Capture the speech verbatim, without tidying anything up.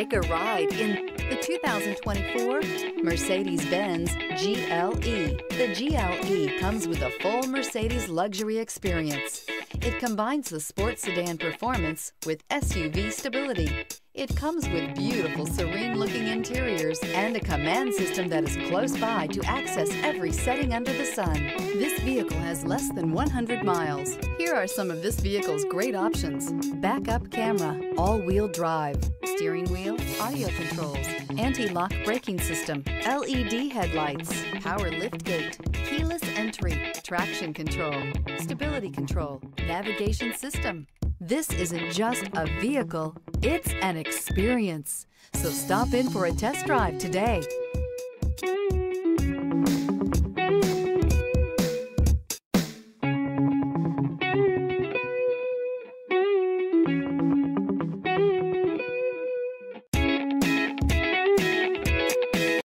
Take a ride in the two thousand twenty-four Mercedes-Benz G L E. The G L E comes with a full Mercedes luxury experience. It combines the sports sedan performance with S U V stability. It comes with beautiful, serene-looking interiors and a command system that is close by to access every setting under the sun. This vehicle has less than one hundred miles. Here are some of this vehicle's great options: backup camera, all-wheel drive, steering wheel audio controls, anti-lock braking system, L E D headlights, power liftgate, keyless entry, traction control, stability control, navigation system. This isn't just a vehicle, it's an experience. So stop in for a test drive today.